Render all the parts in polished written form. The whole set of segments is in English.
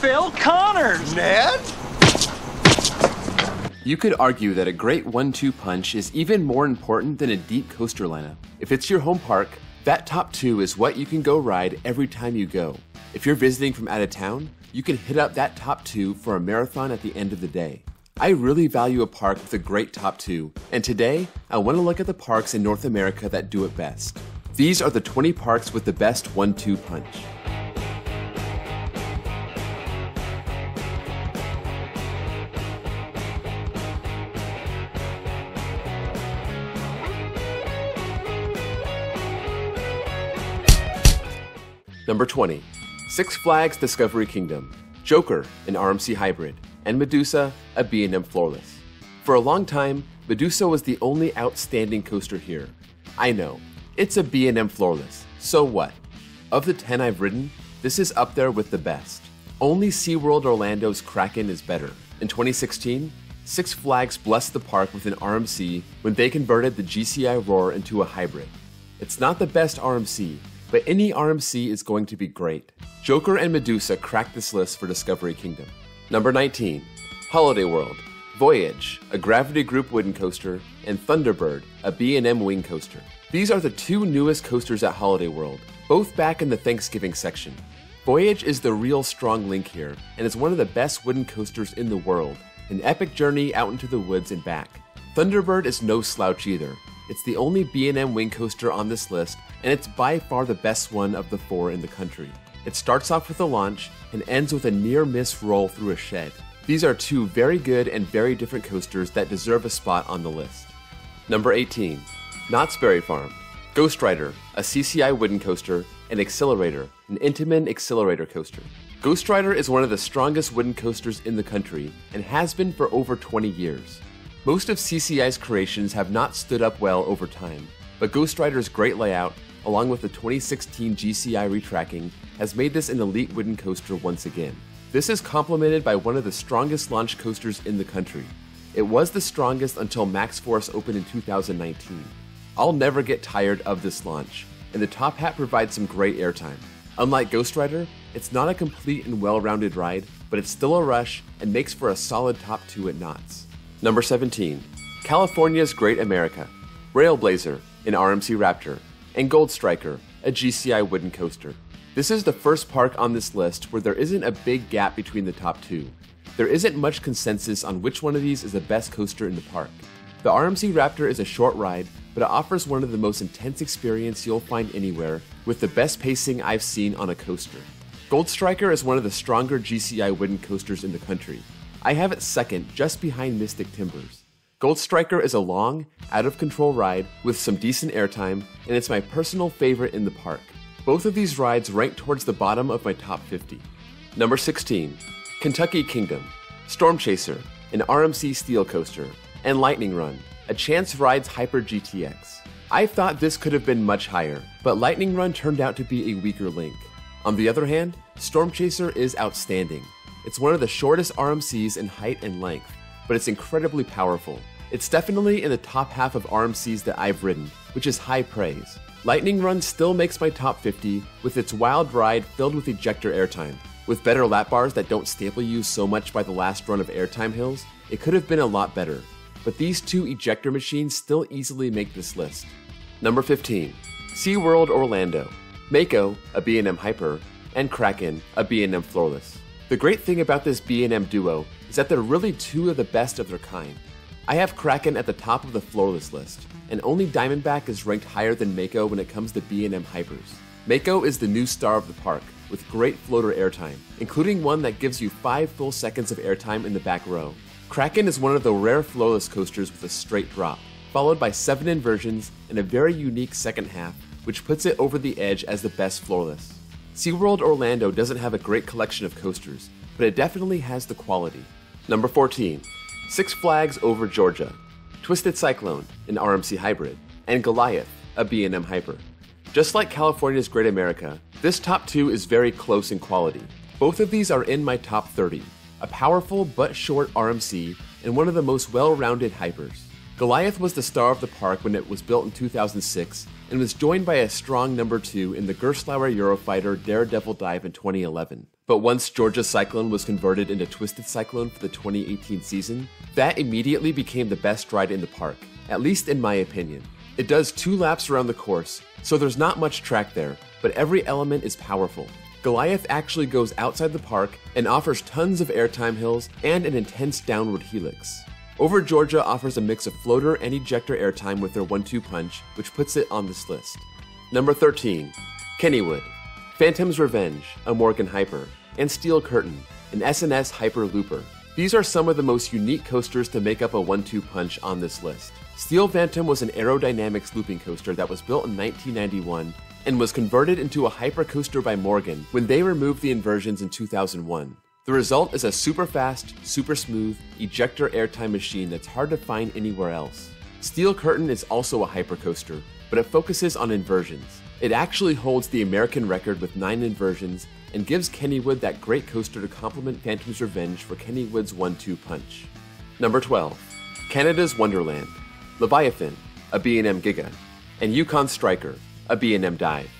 Phil Connors, Ned! You could argue that a great 1-2 punch is even more important than a deep coaster lineup. If it's your home park, that top two is what you can go ride every time you go. If you're visiting from out of town, you can hit up that top two for a marathon at the end of the day. I really value a park with a great top two, and today, I want to look at the parks in North America that do it best. These are the 20 parks with the best 1-2 punch. Number 20, Six Flags Discovery Kingdom, Joker, an RMC hybrid, and Medusa, a B&M floorless. For a long time, Medusa was the only outstanding coaster here. I know, it's a B&M floorless, so what? Of the 10 I've ridden, this is up there with the best. Only SeaWorld Orlando's Kraken is better. In 2016, Six Flags blessed the park with an RMC when they converted the GCI Roar into a hybrid. It's not the best RMC, but any RMC is going to be great. Joker and Medusa cracked this list for Discovery Kingdom. Number 19, Holiday World, Voyage, a Gravity Group wooden coaster, and Thunderbird, a B&M wing coaster. These are the two newest coasters at Holiday World, both back in the Thanksgiving section. Voyage is the real strong link here, and is one of the best wooden coasters in the world, an epic journey out into the woods and back. Thunderbird is no slouch either. It's the only B&M wing coaster on this list, and it's by far the best one of the four in the country. It starts off with a launch and ends with a near-miss roll through a shed. These are two very good and very different coasters that deserve a spot on the list. Number 18, Knott's Berry Farm, Ghost Rider, a CCI wooden coaster, and Accelerator, an Intamin Accelerator coaster. Ghost Rider is one of the strongest wooden coasters in the country and has been for over 20 years. Most of CCI's creations have not stood up well over time, but Ghost Rider's great layout, along with the 2016 GCI retracking, has made this an elite wooden coaster once again. This is complemented by one of the strongest launch coasters in the country. It was the strongest until Max Force opened in 2019. I'll never get tired of this launch, and the top hat provides some great airtime. Unlike Ghost Rider, it's not a complete and well-rounded ride, but it's still a rush and makes for a solid top two at Knott's. Number 17, California's Great America, Railblazer, an RMC Raptor, and Gold Striker, a GCI wooden coaster. This is the first park on this list where there isn't a big gap between the top two. There isn't much consensus on which one of these is the best coaster in the park. The RMC Raptor is a short ride, but it offers one of the most intense experiences you'll find anywhere, with the best pacing I've seen on a coaster. Gold Striker is one of the stronger GCI wooden coasters in the country. I have it second, just behind Mystic Timbers. Gold Striker is a long, out-of-control ride with some decent airtime, and it's my personal favorite in the park. Both of these rides rank towards the bottom of my top 50. Number 16, Kentucky Kingdom, Stormchaser, an RMC Steel Coaster, and Lightning Run, a Chance Rides Hyper GTX. I thought this could have been much higher, but Lightning Run turned out to be a weaker link. On the other hand, Stormchaser is outstanding. It's one of the shortest RMCs in height and length, but it's incredibly powerful. It's definitely in the top half of RMCs that I've ridden, which is high praise. Lightning Run still makes my top 50 with its wild ride filled with ejector airtime. With better lap bars that don't staple you so much by the last run of airtime hills, it could have been a lot better. But these two ejector machines still easily make this list. Number 15, SeaWorld Orlando, Mako, a B&M Hyper, and Kraken, a B&M Floorless. The great thing about this B&M duo is that they're really two of the best of their kind. I have Kraken at the top of the floorless list, and only Diamondback is ranked higher than Mako when it comes to B&M hypers. Mako is the new star of the park, with great floater airtime, including one that gives you 5 full seconds of airtime in the back row. Kraken is one of the rare floorless coasters with a straight drop, followed by 7 inversions and a very unique second half, which puts it over the edge as the best floorless. SeaWorld Orlando doesn't have a great collection of coasters, but it definitely has the quality. Number 14, Six Flags Over Georgia, Twisted Cyclone, an RMC hybrid, and Goliath, a B&M hyper. Just like California's Great America, this top two is very close in quality. Both of these are in my top 30, a powerful but short RMC and one of the most well-rounded hypers. Goliath was the star of the park when it was built in 2006 and was joined by a strong number 2 in the Gerstlauer Eurofighter Daredevil Dive in 2011. But once Georgia Cyclone was converted into Twisted Cyclone for the 2018 season, that immediately became the best ride in the park, at least in my opinion. It does 2 laps around the course, so there's not much track there, but every element is powerful. Goliath actually goes outside the park and offers tons of airtime hills and an intense downward helix. Over Georgia offers a mix of floater and ejector airtime with their 1-2 punch, which puts it on this list. Number 13, Kennywood, Phantom's Revenge, a Morgan Hyper, and Steel Curtain, an SNS Hyper Looper. These are some of the most unique coasters to make up a 1-2 punch on this list. Steel Phantom was an aerodynamics looping coaster that was built in 1991 and was converted into a hypercoaster by Morgan when they removed the inversions in 2001. The result is a super fast, super smooth, ejector airtime machine that's hard to find anywhere else. Steel Curtain is also a hypercoaster, but it focuses on inversions. It actually holds the American record with 9 inversions and gives Kennywood that great coaster to complement Phantom's Revenge for Kennywood's 1-2 punch. Number 12, Canada's Wonderland, Leviathan, a B&M Giga, and Yukon Striker, a B&M Dive.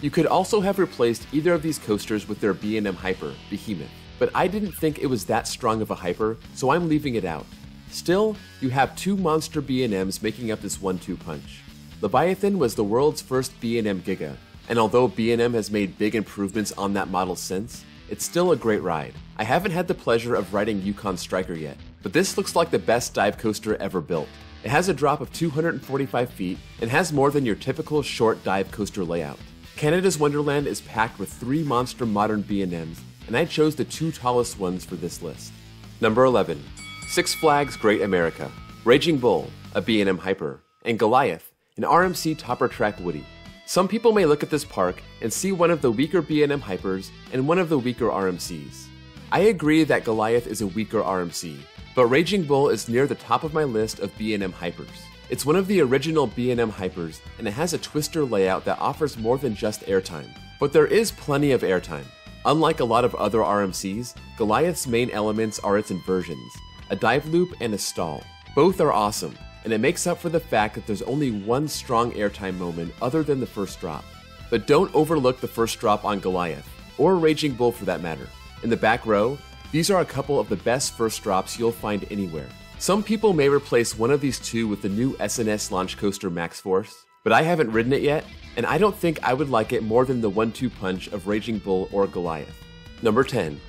You could also have replaced either of these coasters with their B&M Hyper, Behemoth, but I didn't think it was that strong of a hyper, so I'm leaving it out. Still, you have 2 monster B&Ms making up this 1-2 punch. Leviathan was the world's first B&M Giga, and although B&M has made big improvements on that model since, it's still a great ride. I haven't had the pleasure of riding Yukon Striker yet, but this looks like the best dive coaster ever built. It has a drop of 245 feet and has more than your typical short dive coaster layout. Canada's Wonderland is packed with 3 monster modern B&Ms, and I chose the 2 tallest ones for this list. Number 11, Six Flags Great America, Raging Bull, a B&M Hyper, and Goliath, an RMC Topper Track Woody. Some people may look at this park and see one of the weaker B&M Hypers and one of the weaker RMCs. I agree that Goliath is a weaker RMC, but Raging Bull is near the top of my list of B&M Hypers. It's one of the original B&M Hypers, and it has a twister layout that offers more than just airtime. But there is plenty of airtime. Unlike a lot of other RMCs, Goliath's main elements are its inversions, a dive loop and a stall. Both are awesome, and it makes up for the fact that there's only one strong airtime moment other than the first drop. But don't overlook the first drop on Goliath, or Raging Bull for that matter. In the back row, these are a couple of the best first drops you'll find anywhere. Some people may replace one of these 2 with the new SNS launch coaster Max Force, but I haven't ridden it yet, and I don't think I would like it more than the 1-2 punch of Raging Bull or Goliath. Number 10,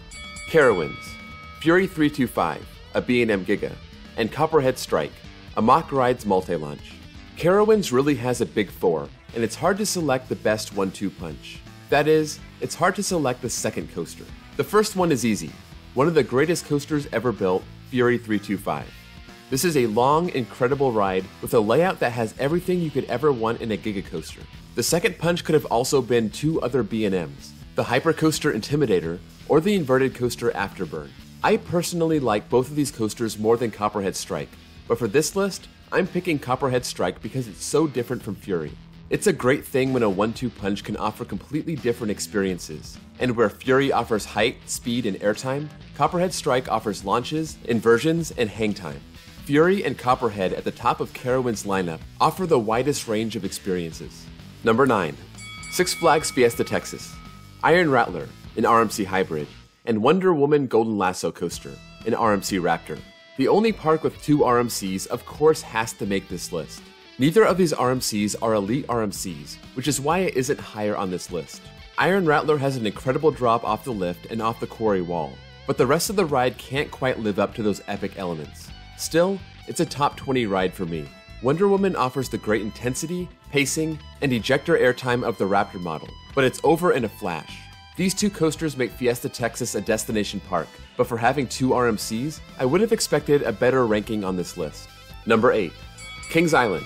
Carowinds, Fury 325, a B&M Giga, and Copperhead Strike, a Mock Rides multi-launch. Carowinds really has a big 4, and it's hard to select the best 1-2 punch. That is, it's hard to select the second coaster. The first one is easy, one of the greatest coasters ever built, Fury 325. This is a long, incredible ride with a layout that has everything you could ever want in a Giga coaster. The second punch could have also been 2 other B&Ms, the Hypercoaster Intimidator or the Inverted Coaster Afterburn. I personally like both of these coasters more than Copperhead Strike, but for this list, I'm picking Copperhead Strike because it's so different from Fury. It's a great thing when a 1-2 punch can offer completely different experiences, and where Fury offers height, speed, and airtime, Copperhead Strike offers launches, inversions, and hang time. Fury and Copperhead at the top of Carowinds' lineup offer the widest range of experiences. Number 9, Six Flags Fiesta Texas, Iron Rattler, an RMC Hybrid, and Wonder Woman Golden Lasso Coaster, an RMC Raptor. The only park with 2 RMCs, of course, has to make this list. Neither of these RMCs are elite RMCs, which is why it isn't higher on this list. Iron Rattler has an incredible drop off the lift and off the quarry wall, but the rest of the ride can't quite live up to those epic elements. Still, it's a top 20 ride for me. Wonder Woman offers the great intensity, pacing, and ejector airtime of the Raptor model, but it's over in a flash. These 2 coasters make Fiesta Texas a destination park, but for having 2 RMCs, I would have expected a better ranking on this list. Number 8, King's Island,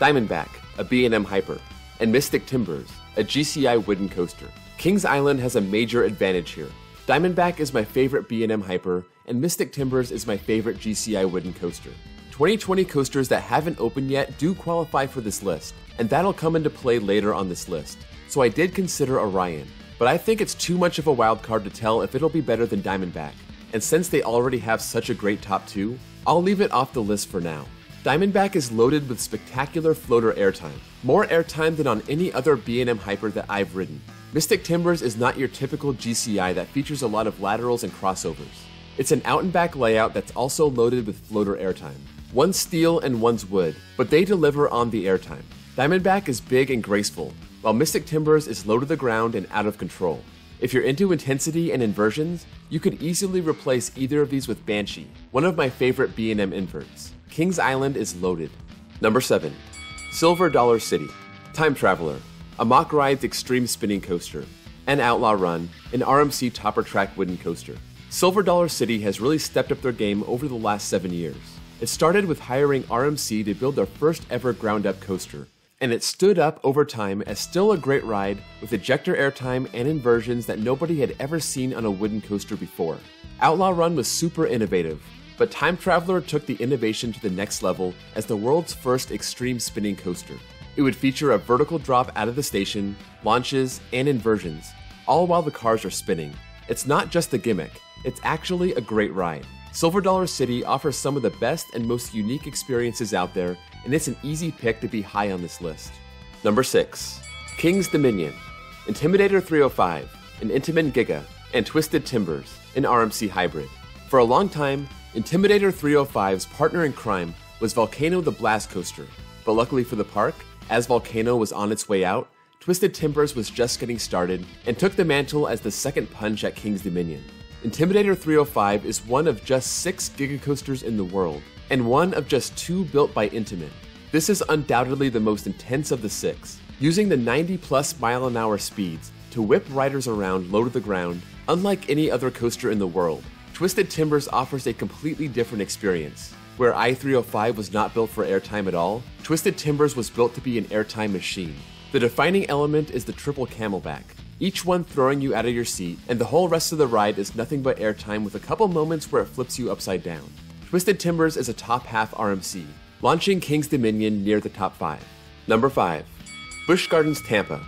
Diamondback, a B&M Hyper, and Mystic Timbers, a GCI wooden coaster. King's Island has a major advantage here. Diamondback is my favorite B&M Hyper, and Mystic Timbers is my favorite GCI wooden coaster. 2020 coasters that haven't opened yet do qualify for this list, and that'll come into play later on this list, so I did consider Orion, but I think it's too much of a wild card to tell if it'll be better than Diamondback, and since they already have such a great top 2, I'll leave it off the list for now. Diamondback is loaded with spectacular floater airtime, more airtime than on any other B&M Hyper that I've ridden. Mystic Timbers is not your typical GCI that features a lot of laterals and crossovers. It's an out-and-back layout that's also loaded with floater airtime. One's steel and one's wood, but they deliver on the airtime. Diamondback is big and graceful, while Mystic Timbers is low to the ground and out of control. If you're into intensity and inversions, you could easily replace either of these with Banshee, one of my favorite B&M inverts. King's Island is loaded. Number 7. Silver Dollar City. Time Traveler, a mock rides extreme spinning coaster, an Outlaw Run, an RMC topper track wooden coaster. Silver Dollar City has really stepped up their game over the last 7 years. It started with hiring RMC to build their first ever ground up coaster, and it stood up over time as still a great ride with ejector airtime and inversions that nobody had ever seen on a wooden coaster before. Outlaw Run was super innovative, but Time Traveler took the innovation to the next level as the world's first extreme spinning coaster. It would feature a vertical drop out of the station, launches, and inversions, all while the cars are spinning. It's not just a gimmick, it's actually a great ride. Silver Dollar City offers some of the best and most unique experiences out there, and it's an easy pick to be high on this list. Number 6. King's Dominion, Intimidator 305, an Intamin Giga, and Twisted Timbers, an RMC hybrid. For a long time, Intimidator 305's partner in crime was Volcano the Blast Coaster, but luckily for the park, as Volcano was on its way out, Twisted Timbers was just getting started and took the mantle as the second punch at King's Dominion. Intimidator 305 is one of just 6 gigacoasters in the world, and one of just 2 built by Intamin. This is undoubtedly the most intense of the 6, using the 90-plus-mile-an-hour speeds to whip riders around low to the ground, unlike any other coaster in the world. Twisted Timbers offers a completely different experience. Where I-305 was not built for airtime at all, Twisted Timbers was built to be an airtime machine. The defining element is the triple camelback, each one throwing you out of your seat, and the whole rest of the ride is nothing but airtime with a couple moments where it flips you upside down. Twisted Timbers is a top half RMC, launching King's Dominion near the top 5. Number 5. Busch Gardens Tampa,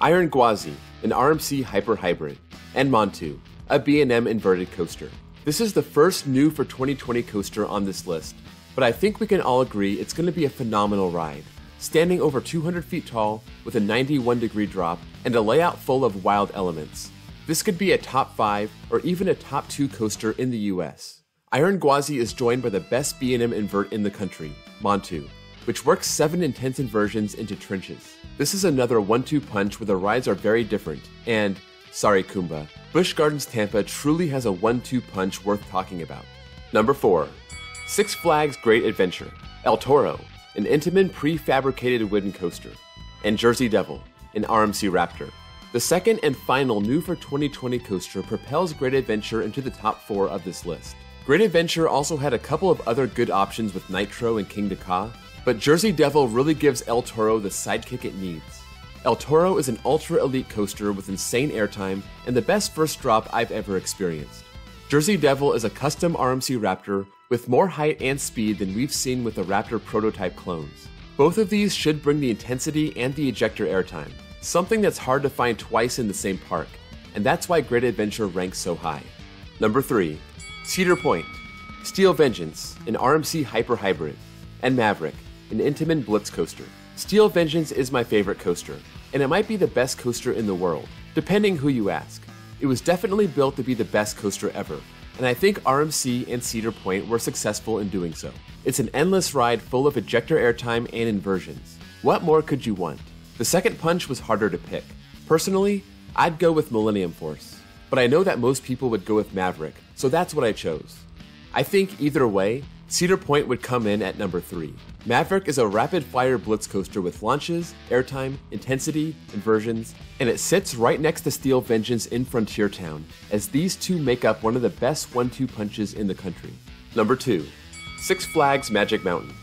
Iron Gwazi, an RMC Hyper Hybrid, and Montu, a B&M inverted coaster. This is the first new for 2020 coaster on this list, but I think we can all agree it's going to be a phenomenal ride. Standing over 200 feet tall with a 91-degree drop and a layout full of wild elements. This could be a top 5 or even a top 2 coaster in the US. Iron Gwazi is joined by the best B&M invert in the country, Montu, which works 7 intense inversions into trenches. This is another 1-2 punch where the rides are very different, and, sorry Kumba, Busch Gardens Tampa truly has a 1-2 punch worth talking about. Number 4. Six Flags Great Adventure, El Toro, an Intamin prefabricated wooden coaster, and Jersey Devil, an RMC Raptor. The second and final new for 2020 coaster propels Great Adventure into the top 4 of this list. Great Adventure also had a couple of other good options with Nitro and King Dakar, but Jersey Devil really gives El Toro the sidekick it needs. El Toro is an ultra-elite coaster with insane airtime and the best first drop I've ever experienced. Jersey Devil is a custom RMC Raptor with more height and speed than we've seen with the Raptor prototype clones. Both of these should bring the intensity and the ejector airtime, something that's hard to find twice in the same park, and that's why Great Adventure ranks so high. Number 3. Cedar Point, Steel Vengeance, an RMC Hyper Hybrid, and Maverick, an Intamin Blitz coaster. Steel Vengeance is my favorite coaster, and it might be the best coaster in the world, depending who you ask. It was definitely built to be the best coaster ever, and I think RMC and Cedar Point were successful in doing so. It's an endless ride full of ejector airtime and inversions. What more could you want? The second punch was harder to pick. Personally, I'd go with Millennium Force, but I know that most people would go with Maverick, so that's what I chose. I think either way, Cedar Point would come in at number 3. Maverick is a rapid-fire blitz coaster with launches, airtime, intensity, inversions, and it sits right next to Steel Vengeance in Frontier Town, as these two make up one of the best 1-2 punches in the country. Number 2. Six Flags Magic Mountain,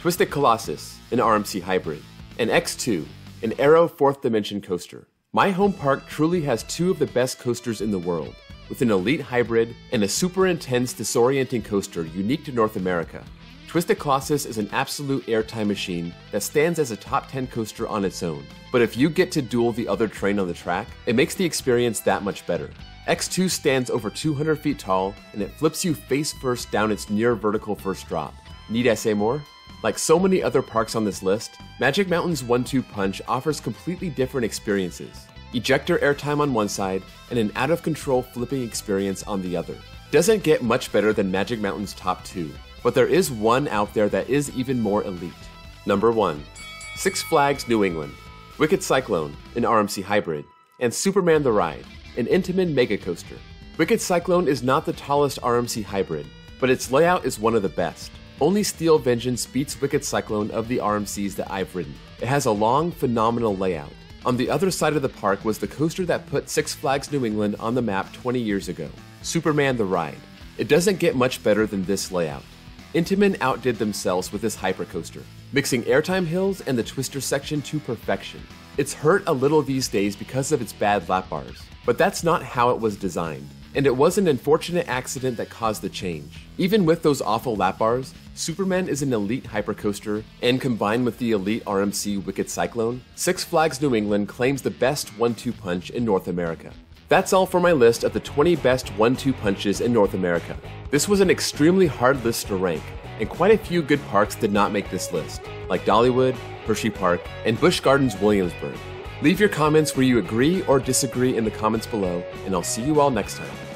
Twisted Colossus, an RMC hybrid, and X2, an Aero 4th Dimension coaster. My home park truly has 2 of the best coasters in the world, with an elite hybrid and a super intense disorienting coaster unique to North America. Twisted Colossus is an absolute airtime machine that stands as a top 10 coaster on its own, but if you get to duel the other train on the track, it makes the experience that much better. X2 stands over 200 feet tall and it flips you face first down its near vertical first drop. Need I say more? Like so many other parks on this list, Magic Mountain's 1-2 punch offers completely different experiences. Ejector airtime on one side, and an out-of-control flipping experience on the other. Doesn't get much better than Magic Mountain's top two, but there is one out there that is even more elite. Number 1. Six Flags New England, Wicked Cyclone, an RMC hybrid, and Superman the Ride, an Intamin mega coaster. Wicked Cyclone is not the tallest RMC hybrid, but its layout is one of the best. Only Steel Vengeance beats Wicked Cyclone of the RMCs that I've ridden. It has a long, phenomenal layout. On the other side of the park was the coaster that put Six Flags New England on the map 20 years ago, Superman the Ride. It doesn't get much better than this layout. Intamin outdid themselves with this hypercoaster, mixing airtime hills and the twister section to perfection. It's hurt a little these days because of its bad lap bars, but that's not how it was designed, and it was an unfortunate accident that caused the change. Even with those awful lap bars, Superman is an elite hypercoaster, and combined with the elite RMC Wicked Cyclone, Six Flags New England claims the best 1-2 punch in North America. That's all for my list of the 20 best 1-2 punches in North America. This was an extremely hard list to rank, and quite a few good parks did not make this list, like Dollywood, Hershey Park, and Busch Gardens Williamsburg. Leave your comments where you agree or disagree in the comments below, and I'll see you all next time.